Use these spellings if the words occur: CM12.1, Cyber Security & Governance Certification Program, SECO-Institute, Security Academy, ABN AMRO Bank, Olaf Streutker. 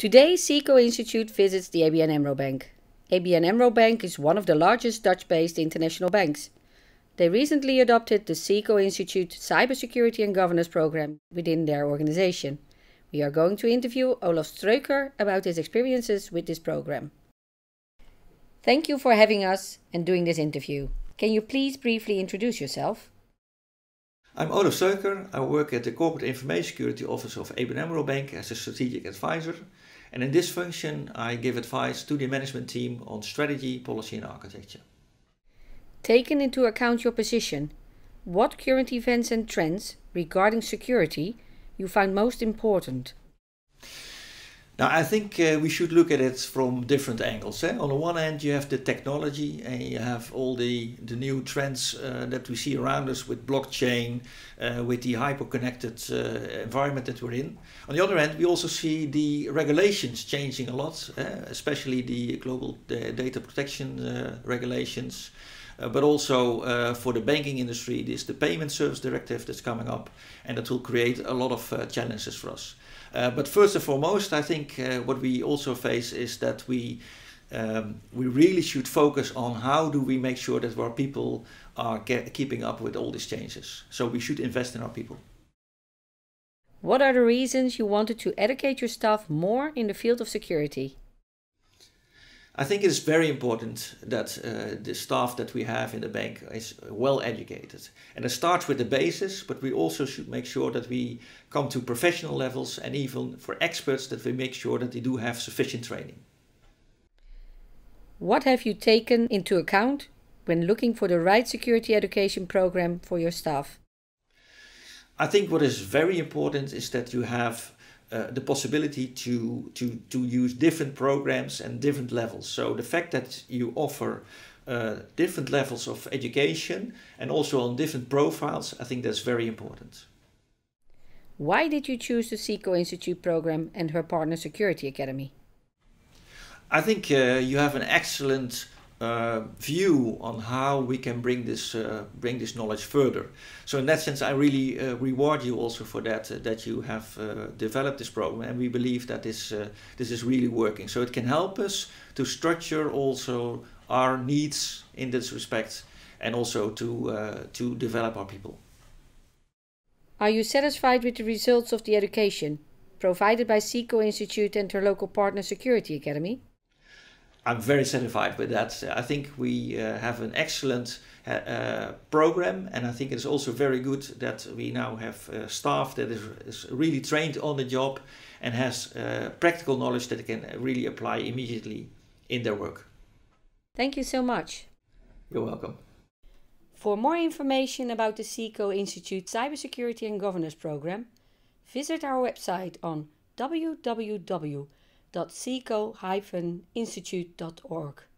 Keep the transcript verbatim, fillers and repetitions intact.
Today, SECO-Institute visits the A B N AMRO Bank. A B N AMRO Bank is one of the largest Dutch-based international banks. They recently adopted the SECO-Institute Cybersecurity and Governance program within their organization. We are going to interview Olaf Streutker about his experiences with this program. Thank you for having us and doing this interview. Can you please briefly introduce yourself? I'm Olaf Streutker. I work at the Corporate Information Security Office of A B N AMRO Bank as a strategic advisor. And in this function, I give advice to the management team on strategy, policy and architecture. Taking into account your position, what current events and trends regarding security you find most important? Now, I think uh, we should look at it from different angles. Eh? On the one hand, you have the technology and you have all the, the new trends uh, that we see around us with blockchain, uh, with the hyper-connected uh, environment that we're in. On the other hand, we also see the regulations changing a lot, eh? Especially the global uh, data protection uh, regulations. Uh, but also uh, for the banking industry, there's the Payment Service Directive that's coming up, and that will create a lot of uh, challenges for us. Uh, but first and foremost, I think uh, what we also face is that we um, we really should focus on how do we make sure that our people are get, keeping up with all these changes. So we should invest in our people. What are the reasons you wanted to educate your staff more in the field of security? I think it is very important that uh, the staff that we have in the bank is well educated. And it starts with the basis, but we also should make sure that we come to professional levels and even for experts that we make sure that they do have sufficient training. What have you taken into account when looking for the right security education program for your staff? I think what is very important is that you have Uh, the possibility to, to, to use different programs and different levels. So the fact that you offer uh, different levels of education and also on different profiles, I think that's very important. Why did you choose the SECO-Institute program and her partner Security Academy? I think uh, you have an excellent Uh, view on how we can bring this uh, bring this knowledge further. So in that sense, I really uh, reward you also for that uh, that you have uh, developed this program, and we believe that this uh, this is really working. So it can help us to structure also our needs in this respect, and also to uh, to develop our people. Are you satisfied with the results of the education provided by SECO-Institute and her local partner Security Academy? I'm very satisfied with that. I think we uh, have an excellent uh, program, and I think it's also very good that we now have uh, staff that is, is really trained on the job and has uh, practical knowledge that they can really apply immediately in their work. Thank you so much. You're welcome. For more information about the SECO-Institute Cybersecurity and Governance program, visit our website on w w w dot seco dash institute dot org.